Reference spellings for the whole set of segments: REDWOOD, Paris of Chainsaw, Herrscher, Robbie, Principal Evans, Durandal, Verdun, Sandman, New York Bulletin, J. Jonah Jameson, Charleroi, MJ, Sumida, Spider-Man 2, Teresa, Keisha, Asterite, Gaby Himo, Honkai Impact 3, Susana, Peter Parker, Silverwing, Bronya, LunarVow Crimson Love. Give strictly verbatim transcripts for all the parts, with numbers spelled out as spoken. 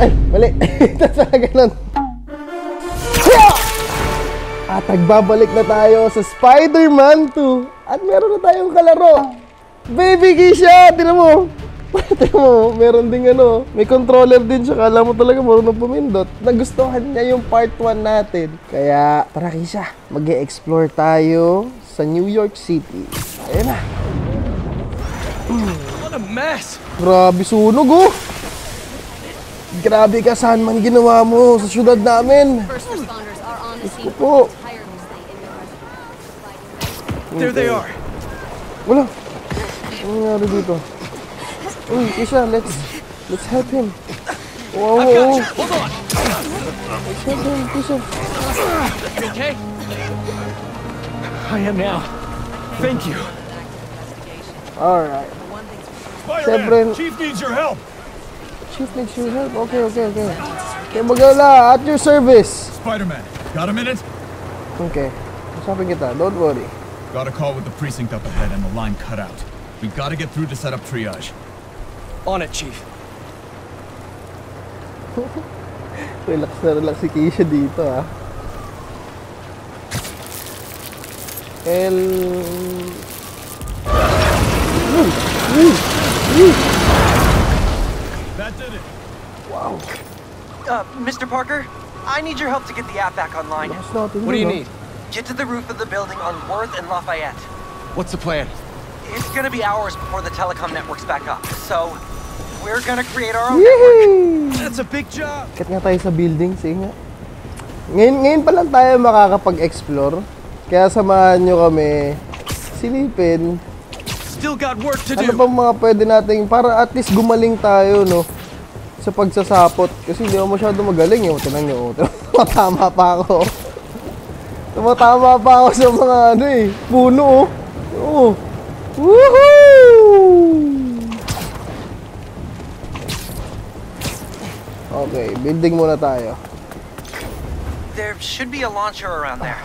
Ay, mali. Talaga nun. At nagbabalik na tayo sa Spider-Man two. At meron na tayong kalaro. Baby Kisha! Tinan mo. Tinan mo, meron ding ano. May controller din siya. Kala mo talaga marunong pumindot. Nagustuhan niya yung part one natin. Kaya, tara Kisha. Mag-e-explore tayo sa New York City. Ayan na. What a mess! Grabe sunog oh! Grabe ka, Sandman, ginawa mo sa syudad namin. Ito po. There they are. Wala. Ano nangyari dito? Uy, Isha, let's let's help him. Wow. Hold on. Let's help him, Isha. You okay? I am now. Thank you. Alright. Spider-Man, Chief needs your help. Chief needs your help? Okay, okay, okay. Okay, Magala, at your service. Spider-Man, got a minute? Okay. Sabi kita, don't worry. Got a call with the precinct up ahead and the line cut out. We gotta get through to set up triage. On it, Chief. Relax na relax si Keisha dito, ah. El... Ooh, ooh, ooh. Wow. Uh, Mister Parker, I need your help to get the app back online. What do you need? Get to the roof of the building on Worth and Lafayette. What's the plan? It's gonna be hours before the telecom network's back up, so we're gonna create our own network. That's a big job. Kat nga tayo sa building, sige nga. Ngayon, ngayon pa lang tayo makakapag-explore. Kaya samahan nyo kami silipin. Still got work to do. Ano bang mga pwede nating para at least gumaling tayo, no? Sa pagsasapot kasi hindi ako masyado magaling eh. Tingnan niyo, tumatama pa ako. Tumatama pa ako sa mga ano eh, puno oh. Oo. Woohoo! Okay, building muna tayo. There should be a launcher around there.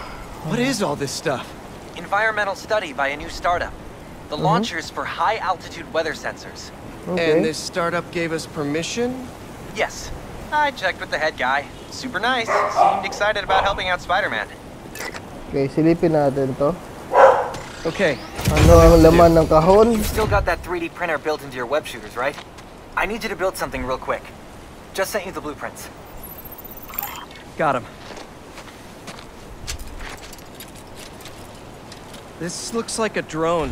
What is all this stuff? Environmental study by a new startup. The mm-hmm. launcher is for high altitude weather sensors. Okay. And this startup gave us permission? Yes. I checked with the head guy. Super nice. Seemed excited about helping out Spider-Man. Okay, silipin natin to. Okay. Ano ang laman ng kahon? You still got that three D printer built into your web shooters, right? I need you to build something real quick. Just sent you the blueprints. Got him. This looks like a drone.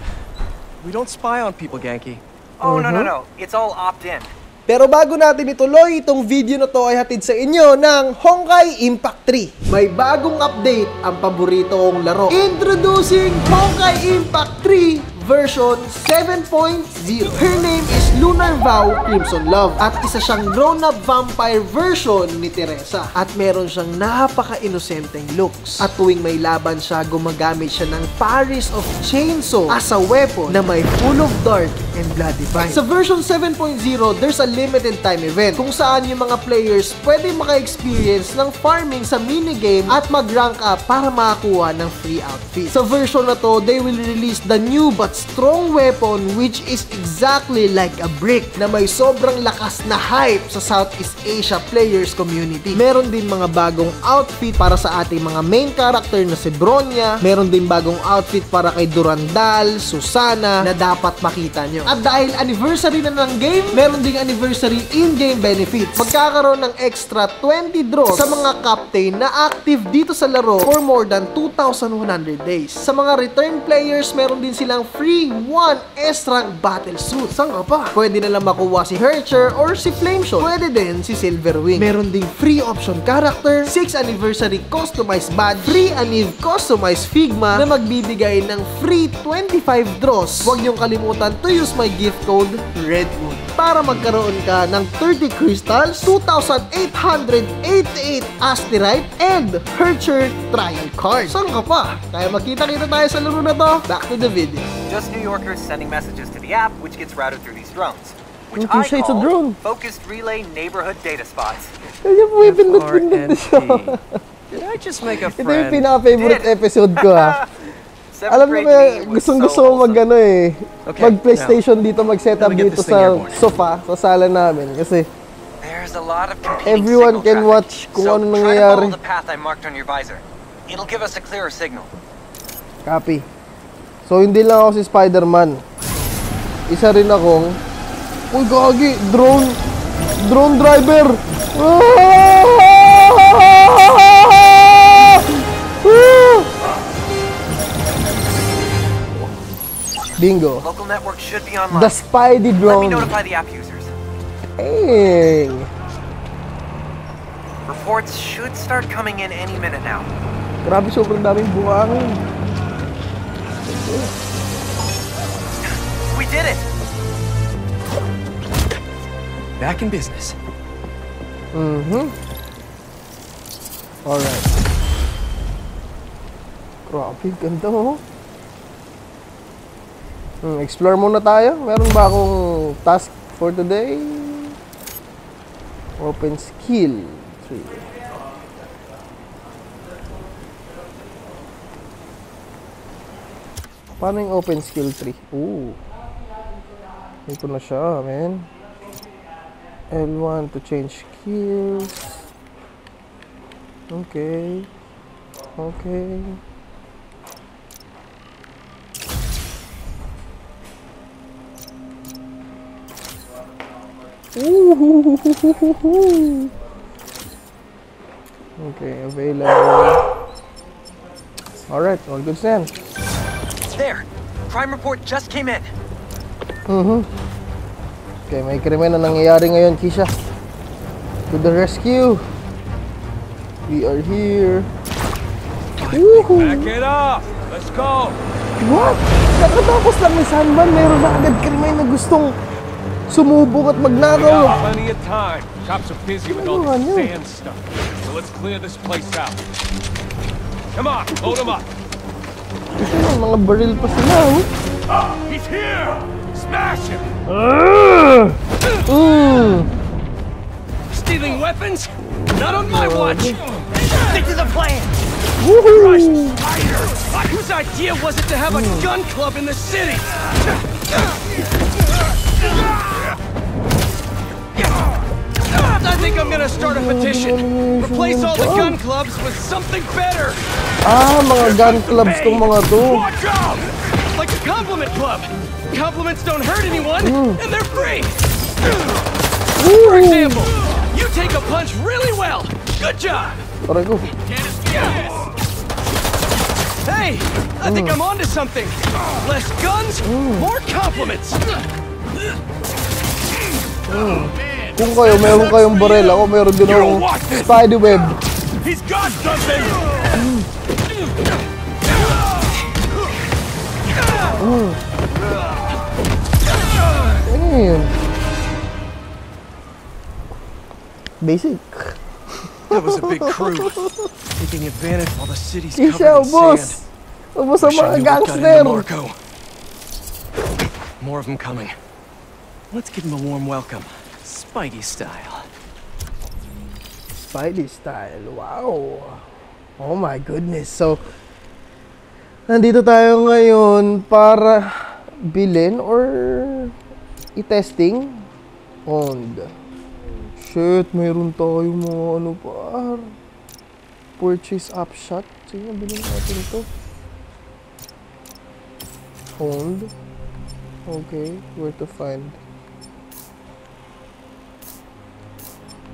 We don't spy on people, Genki. Oh, no, no, no. It's all opt-in. Pero bago natin ituloy, itong video na to ay hatid sa inyo ng Honkai Impact three. May bagong update ang paborito kong laro. Introducing Honkai Impact three version seven point zero. Her name is LunarVow Crimson Love at isa siyang grown-up vampire version ni Teresa. At meron siyang napaka-inosenteng looks. At tuwing may laban siya, gumagamit siya ng Paris of Chainsaw as a weapon na may full of dark and bloody vine. Sa version seven point zero, there's a limited time event kung saan yung mga players pwede maka-experience ng farming sa minigame at mag-rank up para makakuha ng free outfit. Sa version na to, they will release the new but strong weapon which is exactly like a brick na may sobrang lakas na hype sa Southeast Asia players community. Meron din mga bagong outfit para sa ating mga main character na si Bronya. Meron din bagong outfit para kay Durandal, Susana na dapat makita nyo. At dahil anniversary na ng game, meron ding anniversary in-game benefits. Magkakaroon ng extra twenty draws sa mga captain na active dito sa laro for more than two thousand one hundred days. Sa mga return players, meron din silang free one extra battle suit. Saan ka pa? Pwede nalang makuha si Herrscher or si Flameshot. Pwede din si Silverwing. Meron ding free option character, six anniversary customized badge, free aniv customized figma na magbibigay ng free twenty-five draws. Huwag niyong kalimutan to use my gift code REDWOOD para magkaroon ka ng thirty crystals, two thousand eight hundred eighty-eight asterite, and Herrscher trial card. Saan ka pa? Kaya makita-kita tayo sa laro na to. Back to the video. Just New Yorkers sending messages to the app which gets routed through these drones, which I call drone. Focused Relay Neighborhood Data Spots. Did I just make a friend? Ito yung pinaka-favorite episode ko ha. Alam mo ba, gustong-gusto ko mag ano eh, mag PlayStation dito, mag-setup dito sa sofa, sa sala namin kasi There's a lot of competing Everyone signal can traffic, watch so kung anong try to follow the path I marked on your visor. It'll give us a clearer signal. Copy. So hindi lang ako si Spider-Man. Isa rin akong Uy, gagi! Drone! Drone driver! Bingo. Local network should be online. The Spidey drone. Let me notify the app users. Hey. Reports should start coming in any minute now. Grabe, sobrang daming buhangin. We did it. Back in business. Mm-hmm. All right. Grabe, ganda ho. Hmm, explore muna tayo. Meron ba akong task for today? Open skill three. Paano yung open skill three? Ooh. Hindi ko na siya, man. L one to change skills. Okay. Okay. Ooh. Okay, available. Alright, all good then. There! Crime report just came in. Mm-hmm. Okay, may krimen na nangyayari ngayon, Kisha. To the rescue. We are here. Woohoo! Back it up! Let's go! What? Nakatapos lang ni Sandman, meron na agad krimen na gustong sumubok at magnakaw. Plenty of time. Cops are busy with all this sand stuff. So let's clear this place out. Come on, load him up. Ito na, mga baril pa sila. Ah, he's here. Smash him. Uh, uh. Stealing weapons? Not on my watch. Stick to the plan. Christ, spider. Whose idea was it to have a gun club in the city? I think I'm gonna start a petition. Replace all the gun clubs with something better. Ah, mga gun clubs tong mga to. Like a compliment club. Compliments don't hurt anyone, mm. and they're free. Ooh. For example, you take a punch really well. Good job. Go. Hey, I think mm. I'm onto something. Less guns, mm. more compliments. Mm. Kung kayo, meron kayong barel, ako meron din akong spider web. He's got something. Mm. Mm. Mm. Basic. That was a big crew. Taking advantage while the city's covered in sand. Boss. Ubos ang mga gangster. More of them coming. Let's give them a warm welcome. Spidey style. Spidey style. Wow. Oh my goodness. So, nandito tayo ngayon para bilhin or i-testing on. Shit, mayroon tayo mga ano par. Purchase upshot. Sige, bilhin natin ito. Owned. Okay, where to find?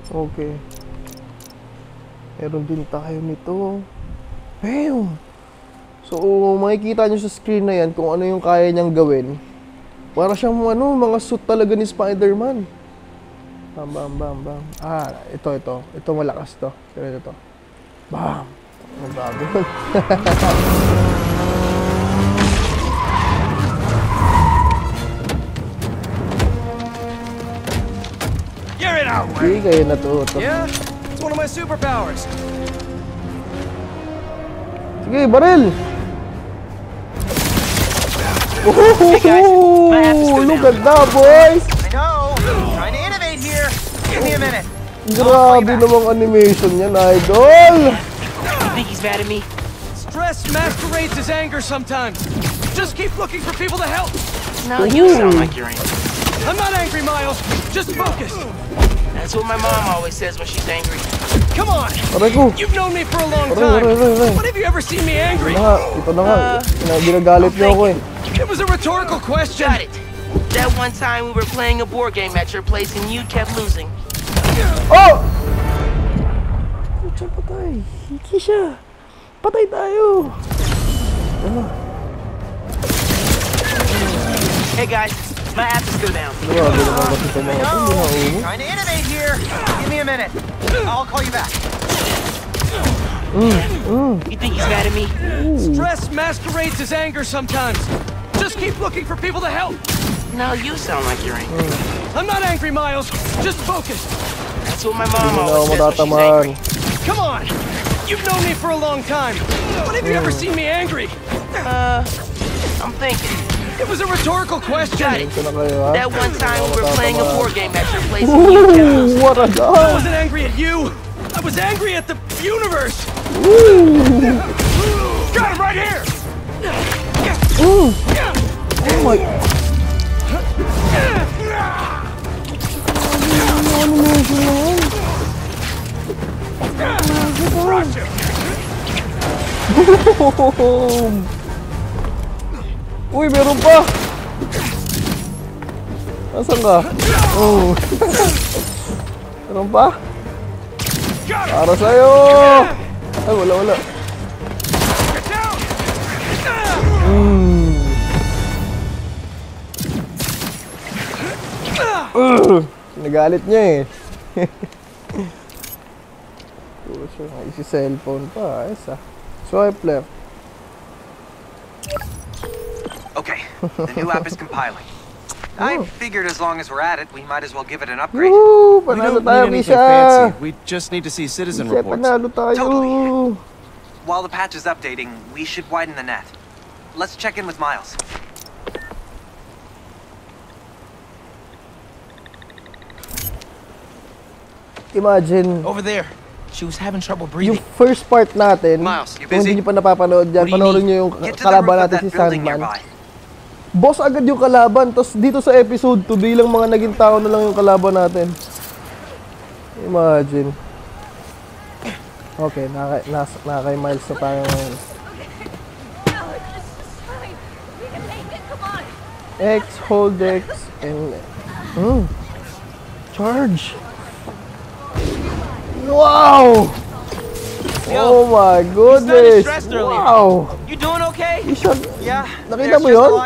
Okay. Meron din tayo nito. Bam! So, makikita nyo sa screen na yan kung ano yung kaya niyang gawin. Para siyang ano, mga suit talaga ni Spider-Man. Bam, bam, bam, bam. Ah, ito, ito. Ito malakas to. Ito, ito. Bam! Ang bago. Yeah, it's one of my superpowers. Sige, baril! Ooh, look at that, boys! I know, I'm trying to innovate here. Give me a minute. Grabe namang animation niyan, idol! You think he's mad at me? Stress masquerades as anger sometimes. Just keep looking for people to help. No, you sound like you're angry. I'm not angry, Miles. Just focus. That's what my mom always says when she's angry. Come on! You've known me for a long time. When have you ever seen me angry? Uh, it was a rhetorical question. Got it. That one time we were playing a board game at your place and you kept losing. Oh! Patay tayo. Hey guys, my app is still down. No, trying to innovate here. Give me a minute. I'll call you back. Mm, mm. You think he's mad at me? Ooh. Stress masquerades as anger sometimes. Just keep looking for people to help. No, you sound like you're angry. Mm. I'm not angry, Miles. Just focus. That's what my mom always says when she's angry. Come on. You've known me for a long time. When have you ever seen me angry? Uh, I'm thinking. It was a rhetorical question. That one time we were playing a board game at your place. Ooh, what a dog. I wasn't angry at you. I was angry at the universe. Ooh. Got him right here. Ooh. Oh my. Oh. Uy, meron pa! Nasaan ka? Oh. Meron pa? Para sa'yo! Ay, wala, wala. Mm. Uh, nagalit niya eh. Isi cellphone pa. Ayos ah. Swipe left. Okay, the new app is compiling. Oh. I figured as long as we're at it, we might as well give it an upgrade. Ooh, we don't need anything fancy. We just need to see citizen reports. Totally. While the patch is updating, we should widen the net. Let's check in with Miles. Imagine. Over there. She was having trouble breathing. Yung first part natin, Miles, you busy? Kung hindi nyo pa napapanood yan, panoorin nyo yung kalaban natin si Sandman. Boss agad yung kalaban, tapos dito sa episode two, bilang mga naging tao na lang yung kalaban natin. Imagine. Okay, naka, nasa, naka Miles na tayo ngayon. X, hold X, and... Mm, charge! Wow! Oh my goodness! Wow! You doing okay? You shot... Yeah. Nakita mo yun?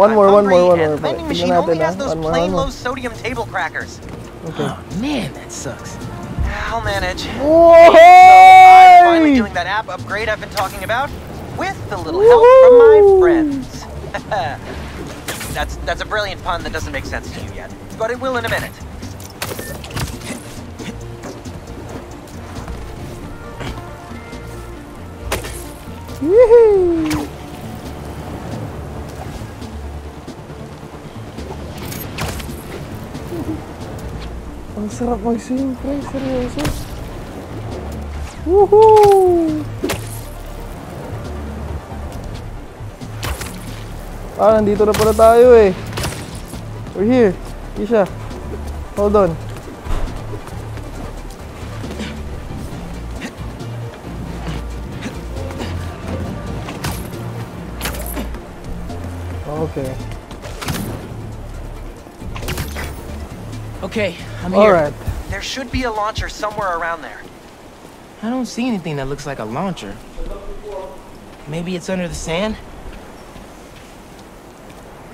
One more, one more, one more. Vending machine only has those plain low sodium table crackers. Okay. Oh man, that sucks. I'll manage. Whoa! So I'm finally doing that app upgrade I've been talking about with a little help from my friends. That's that's a brilliant pun that doesn't make sense to you yet, but it will in a minute. Woohoo! Ang sarap mag-swing, pre. Seryoso. Woohoo! Ah, nandito na pala tayo eh. We're here. Isha. Hold on. Okay. Okay, I'm here. All right. There should be a launcher somewhere around there. I don't see anything that looks like a launcher. Maybe it's under the sand?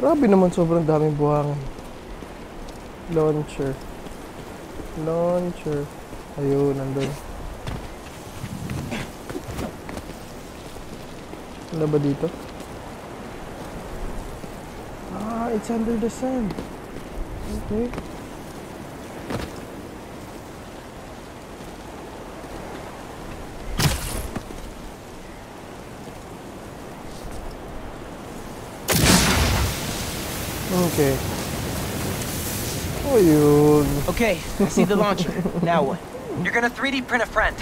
Grabe naman, sobrang daming buhangin. Launcher. Launcher. Ayun, nandun. Ano ba dito? It's under the sand. Okay. Okay. Oh, you. Okay, I see the launcher. Now what? You're gonna three D print a friend.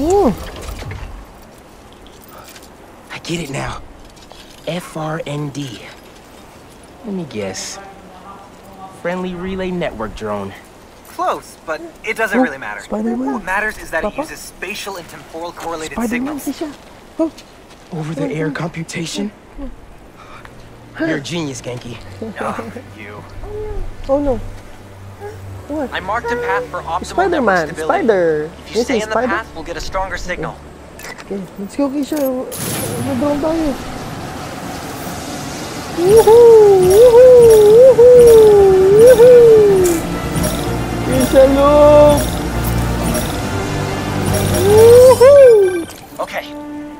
Ooh. Get it now. F R N D. Let me guess. Friendly Relay Network Drone. Close, but it doesn't oh, really matter. Spider-Man. What matters is that Papa? It uses spatial and temporal correlated Spider-Man. Signals. Oh. Over-the-air computation? You're a genius, Genki. Oh, you. Oh no. What? I marked a path for optimal Spider-Man, Spider. If you yes, stay on spider. The path, we'll get a stronger signal. Okay, let's go, Keisha. We're going down here. Woohoo! Woohoo! Woohoo! Woohoo! Keisha, look! Woohoo! Okay,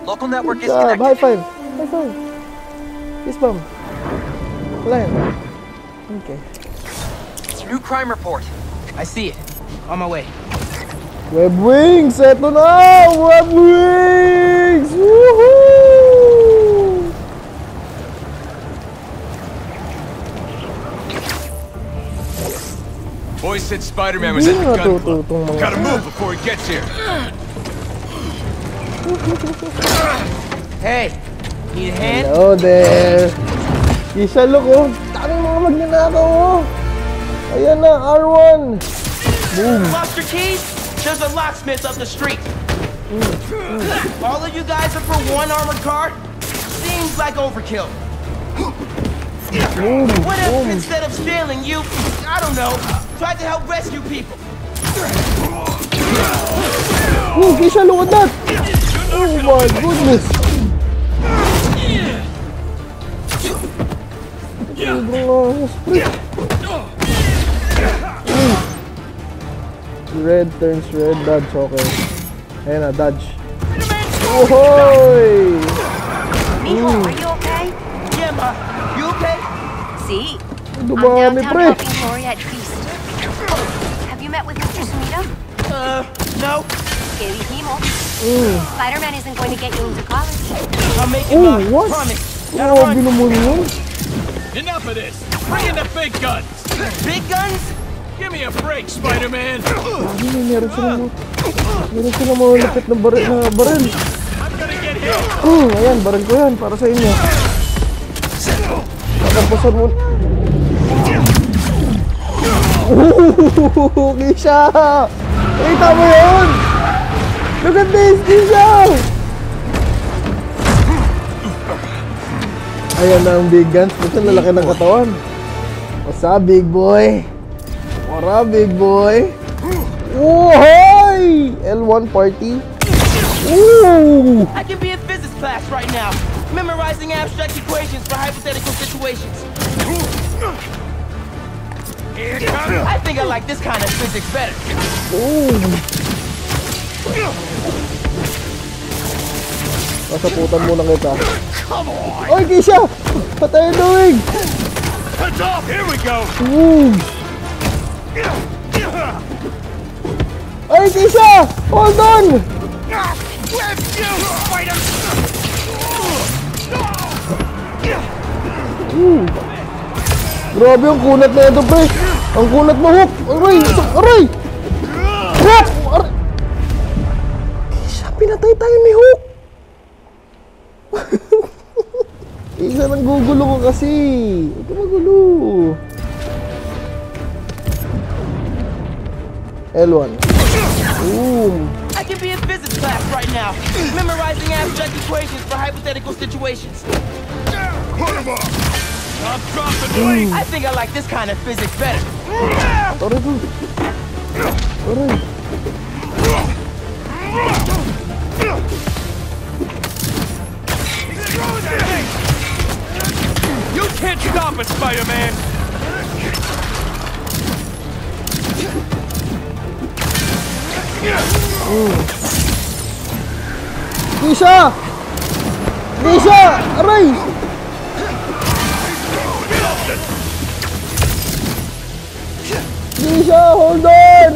local network is connected. High five! High five! Fist bump. Fly. Okay. New crime report. I see it. On my way. Web wings, eto na! Web wings! Woohoo! Boy said Spider-Man was at the gun club. Gotta move before he gets here. Hey, need a hand? Hello there. Isa look oh. Tanong mga magnanakaw oh. Ayan na, R one! Boom! Buster Keys, there's a locksmith up the street! Mm. Mm. All of you guys are for one armored car? Seems like overkill. Boom. What if boom. Instead of stealing you, I don't know, tried to help rescue people? Ooh, Keisha, look at that! Oh my goodness! Oh, red turns red, dodge, okay. Ayan na, dodge. Ohoy! Mijo, are you okay? Yeah, ma. You okay? See? I'm downtown helping Lori at Feast. Have you met with Mister Sumida? Uh, no. Gaby Himo. Spider-Man isn't going to get you into college. I'm making oh, my what? Promise. Now oh, run. Enough of this. Bring in the big guns. Big guns? Give me a break, Spider-Man! Meron silang mga lapit na baril. Oh, ayan, baril ko yan para sa inyo. Pagkampasan mo. Oh, Keisha! Kita mo yun! Look at this, Keisha! Ayan na ang big guns. Ito lalaki ng katawan. What's up, big boy? Para big boy. Ohoy! L one party. Ooh! I can be in physics class right now, memorizing abstract equations for hypothetical situations. I think I like this kind of physics better. Ooh! Pasaputan mo lang ito. Come on! Oy, Keisha! What are you doing? Heads off! Here we go! Ooh! Hey, Keisha! Hold on! With you, spider! Grabe ang kunat na ito, pre! Ang kunat mo, Hook! Aray! Aray! Crap! Aray! Keisha, pinatay tayo ni Hook! Keisha, nang gugulo ko kasi! Ito magulo! L one. Ooh. I can be in physics class right now, memorizing abstract equations for hypothetical situations. Put him off. I'm dropping weight. I think I like this kind of physics better. You can't stop it, Spider-Man. Keisha! Keisha! Aray! Keisha, hold on!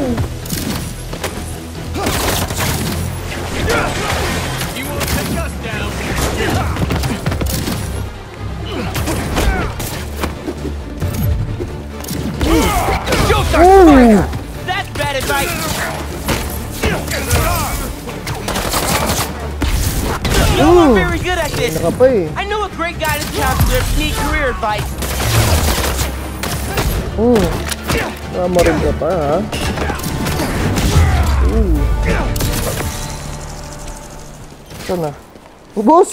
You won't take us down! Shoot! That's bad advice! You're very good at this. I know a great Jerry guided counselor, need career advice. Ooh. Nama rindu apa? Ooh. Sana. Ubus.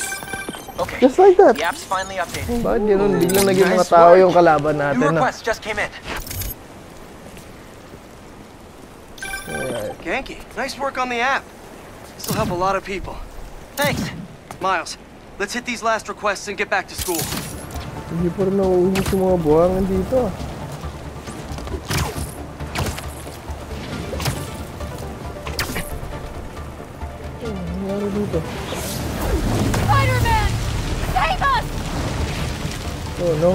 Okay. Just like that. The app's finally updated. Bakit gano'n biglang naging mga tao yung kalaban natin na. Genki, nice work on the app. This will help a lot of people. Thanks. Miles, let's hit these last requests and get back to school. Hindi pa rin nauuwi yung mga buwangan dito. Ano dito? Spider-Man! Save us! Oh no.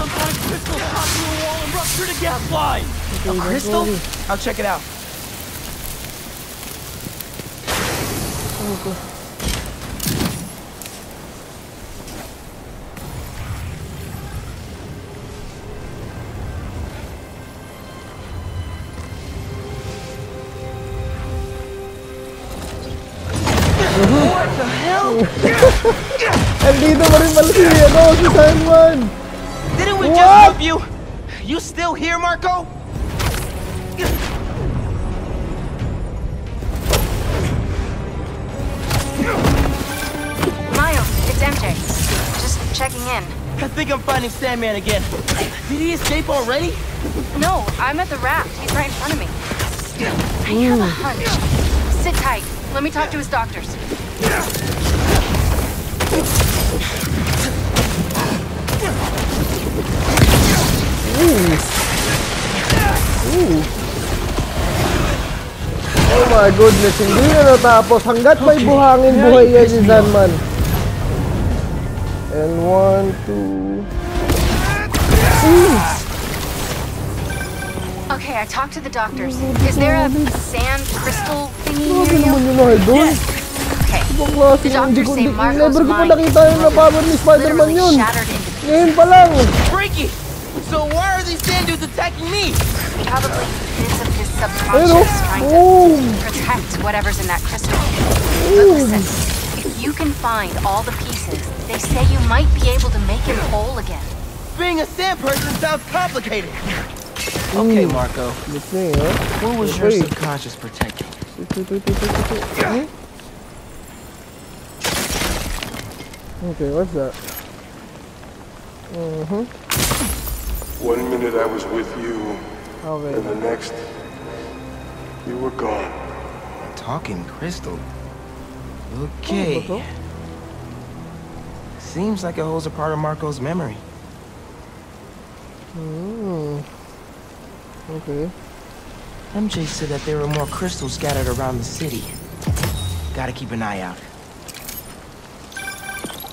Some kind of crystal popped through a wall and ruptured a gas line! A crystal? I'll check it out. Okay. What the hell? Andito pa rin pala si ano, si Sandman! Didn't we just love you? You still here, Marco? Checking in. I think I'm finding Sandman again. Did he escape already? No, I'm at the raft. He's right in front of me. I have a hunch. Sit tight. Let me talk to his doctors. Ooh. Ooh. Oh my goodness, hindi na natapos. Hanggat may buhangin, buhay yan si Sandman. And one, two. Ooh. Okay, I talked to the doctors. Is there a sand crystal thingy here? Yes. Okay. The doctors say Marco's mind is literally shattered into pieces. Freaky! So why are these sand dudes attacking me? Probably bits of his subconscious trying to protect whatever's in that crystal. But listen. You can find all the pieces. They say you might be able to make it whole again. Being a sand person sounds complicated. Okay, Marco. The thing, huh? What was your subconscious protecting? Okay, what's that? Mm-hmm. One minute I was with you, okay, and the next, you were gone. Talking crystal. Okay. Seems like it holds a part of Marco's memory. Mm. Okay. M J said that there were more crystals scattered around the city. Gotta keep an eye out.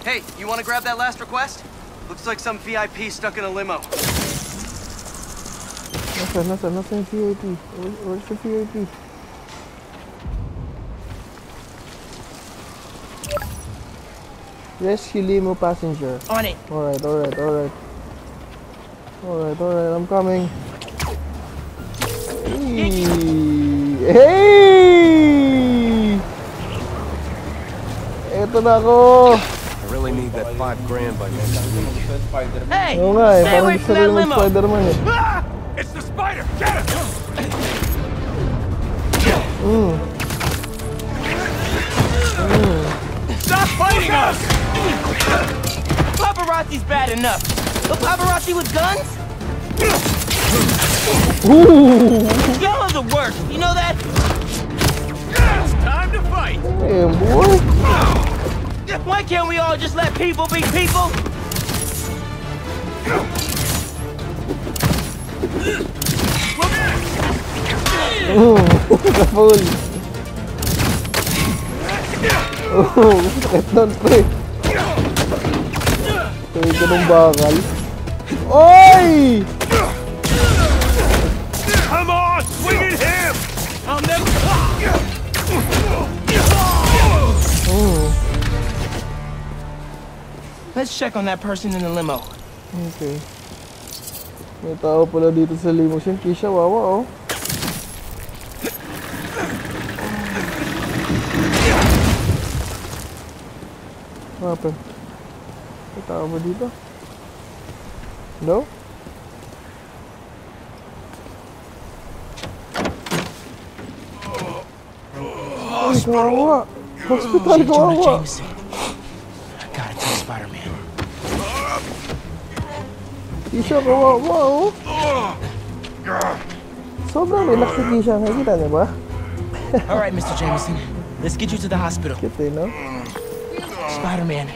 Hey, you want to grab that last request? Looks like some V I P stuck in a limo. Nothing, nothing, nothing V I P. Where's the V I P? Rescue limo passenger. On it. Alright, alright, alright. Alright, alright, I'm coming. Hey! Hey! Eto na ako! I really need that five grand by next week. Hey! Oh, nga, stay away from that limo! Eh. Ah! It's the spider! Get it! Mm. Mm. Stop fighting us! Paparazzi's bad enough. A paparazzi with guns? Ooh. Y'all are the worst. You know that? It's time to fight. Damn, boy. Why can't we all just let people be people? Oh, Uy, ganun bakal. Oy! Come on! We need him! I'll never... Oh. Let's check on that person in the limo. Okay. May tao pala dito sa limo. Siyempre siya, wawa, oh. What happened? May tao ba dito? No? Ay, kawawa! Hospital, kawawa! Gotta tell Spider-Man. Kisha, kawawa, oh! Sobrang relax si Kisha. Nakikita niyo ba? Alright, Mister Jameson. Let's get you to the hospital. Cute, no? Spider-Man,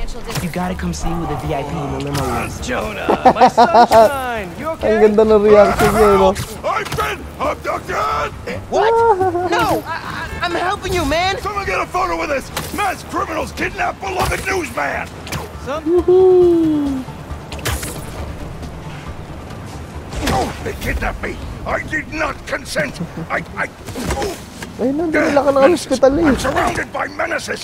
you gotta come see me with a V I P in the limo. Jonah, my sunshine! You okay? Ang ganda ng reaction niya, no? I've been abducted! What? No! I, I, I'm helping you, man! Someone get a photo with us! Mass criminals kidnap beloved newsman! Some... Woohoo! Oh, they kidnapped me! I did not consent! I... I... Oh. Ay, nandunila ka ng hospital eh. I'm surrounded by menaces!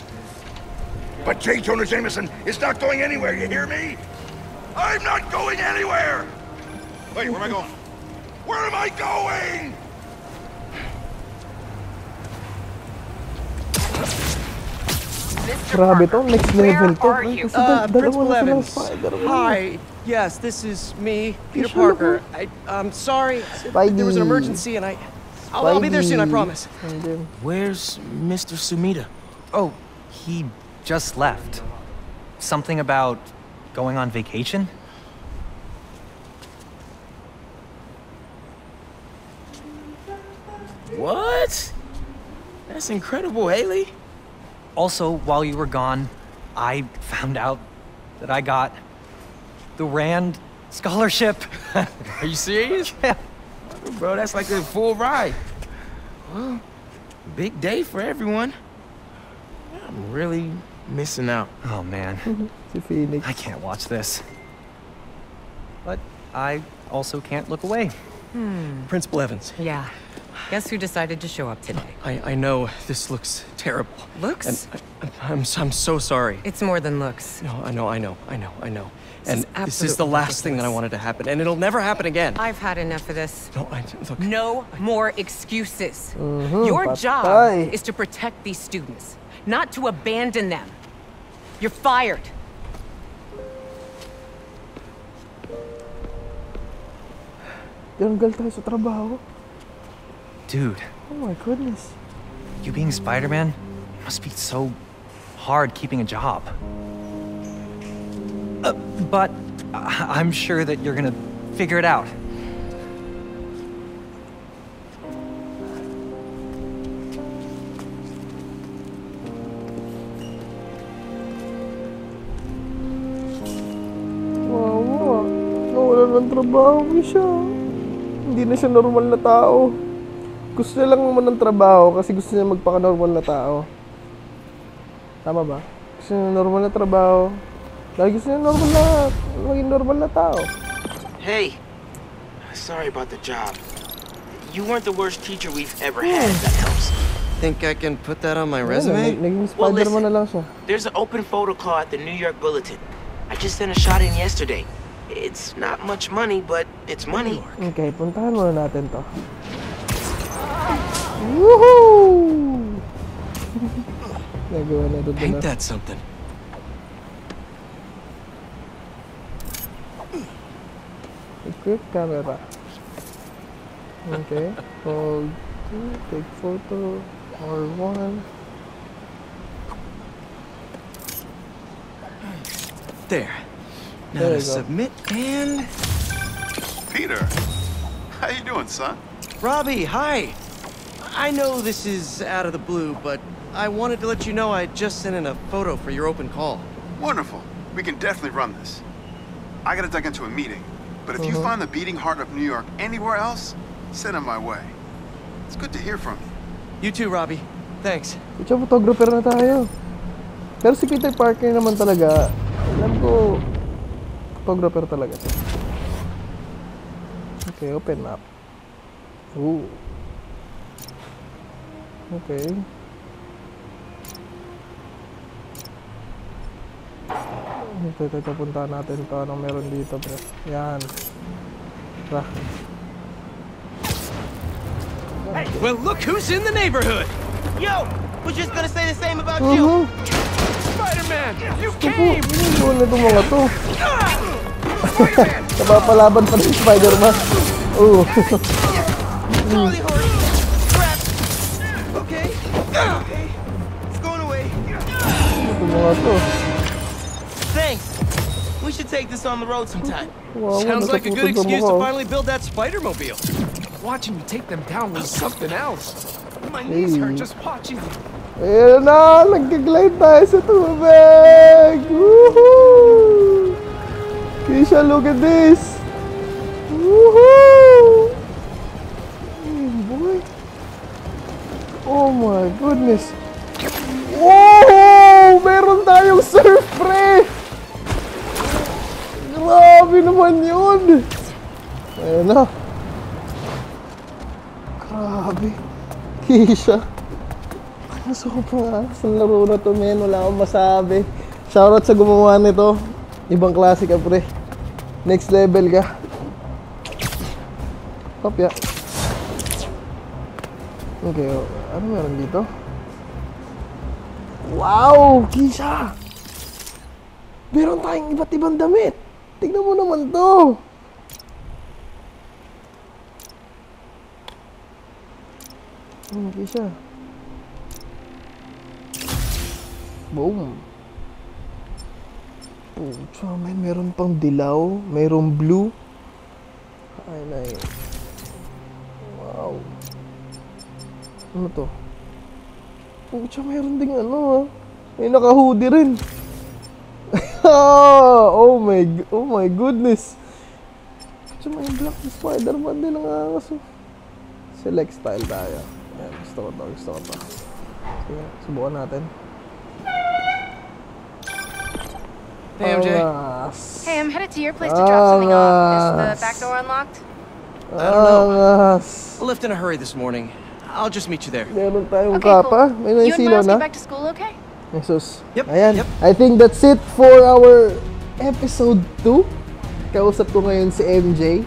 But J. Jonah Jameson is not going anywhere, you hear me? I'm not going anywhere! Wait, where am I going? Where am I going? Mister Parker, where are you? Uh, Principal Evans. Hi, yes, this is me, Peter Parker. I, I'm sorry, there was an emergency and I... I'll, I'll be there soon, I promise. Where's Mister Sumida? Oh, he... just left. Something about going on vacation? What? That's incredible, Haley. Also, while you were gone, I found out that I got the Rand Scholarship. Are you serious? Yeah. Bro, that's like a full ride. Well, big day for everyone. I'm really... missing out. Oh man. I can't watch this. But I also can't look away. Hmm. Principal Evans. Yeah. Guess who decided to show up today? I, I know this looks terrible. Looks? And I, I'm, I'm so sorry. It's more than looks. No, I know, I know, I know, I know. And this is the last thing that I wanted to happen, and it'll never happen again. I've had enough of this. No, I, look. No more excuses. Mm-hmm, Your job bye. is to protect these students. Not to abandon them. You're fired. Dude. Oh my goodness. You being Spider-Man, it must be so hard keeping a job. Uh, but I I'm sure that you're gonna figure it out. Trabaho siya. Hindi na siya normal na tao. Gusto niya lang naman ng trabaho kasi gusto niya magpaka-normal na tao. Tama ba? Gusto niya normal na trabaho. Lagi gusto niya normal na, maging normal na tao. Hey, sorry about the job. You weren't the worst teacher we've ever had. That helps. Think I can put that on my resume? Well, listen, there's an open photo call at the New York Bulletin. I just sent a shot in yesterday. It's not much money, but it's money. Okay, puntahan muna natin to. Woohoo! Ain't that something? Equip camera. Okay, hold two, take photo, or one. There. Now to submit and... Peter, how you doing, son? Robbie, hi. I know this is out of the blue, but I wanted to let you know I just sent in a photo for your open call. Wonderful. We can definitely run this. I gotta duck into a meeting, but if uh-huh. you find the beating heart of New York anywhere else, send them my way. It's good to hear from you. You too, Robbie. Thanks. Ito photographer na tayo. Pero si Peter Parker naman talaga. Alam ko. Photographer talaga ito. Okay, open up. Ooh. Okay. Ito, ito, ito. Puntaan natin ito. Anong meron dito, bro? Yan. Tara. Hey, well, look who's in the neighborhood! Yo! We're just gonna say the same about uh-huh. you! Spider-Man, you came! Doon na itong mga to. Napapalaban pa rin Spider-Man. Oh. Okay. Okay. It's going away. Ito mga to. Thanks. We should take this on the road sometime. Sounds like a good excuse to finally build that Spider-Mobile. Watching you take them down was something else. My knees hurt just watching you. Ayan na! Nag-glide tayo sa tubig! Woohoo! Keisha, look at this! Woohoo! Hey, boy! Oh my goodness! Woohoo! Meron tayong surf pre! Grabe naman yun! Ayan na! Grabe! Keisha! Ang sobrang sa laro na to men, wala akong masabi. Shoutout sa gumawa nito. Ibang klase ka pre. Next level ka. Kopya. Okay, ano meron dito? Wow! Keisha! Meron tayong iba't ibang damit! Tignan mo naman to! Hmm, Keisha. Boom. Pucha, may meron pang dilaw. Meron blue. Ay, nai. Wow. Ano to? Pucha, meron ding ano ha. May naka-hoodie rin. Oh my, oh my goodness. Pucha, may black Spider-Man din ang angas. Select style tayo. Ayan, gusto ko to, gusto ko to. Sige, subukan natin. Hey, M J. Angas. Hey, I'm headed to your place to drop something off. Is the back door unlocked? I don't know. I left in a hurry this morning. I'll just meet you there. Meron tayong kapa. May naisilaw na. You and Miles get back to school, okay? Jesus. Yep. Ayan. Yep. I think that's it for our episode two. Kausap ko ngayon si M J.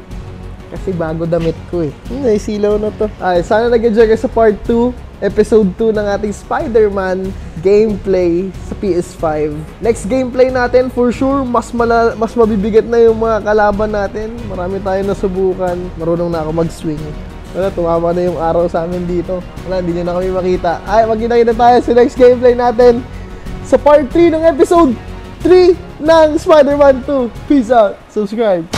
Kasi bago damit ko eh. Naisilaw na to. Ay, sana nag-enjoy kayo sa part two, episode two ng ating Spider-Man gameplay sa P S five. Next gameplay natin, for sure, mas, mala mas mabibigat na yung mga kalaban natin. Marami tayo nasubukan. Marunong na ako mag-swing. Wala, tumama na yung araw sa amin dito. Wala, hindi nyo na kami makita. Ay, magkita-kita tayo sa next gameplay natin sa part three ng episode three ng Spider-Man two. Peace out. Subscribe.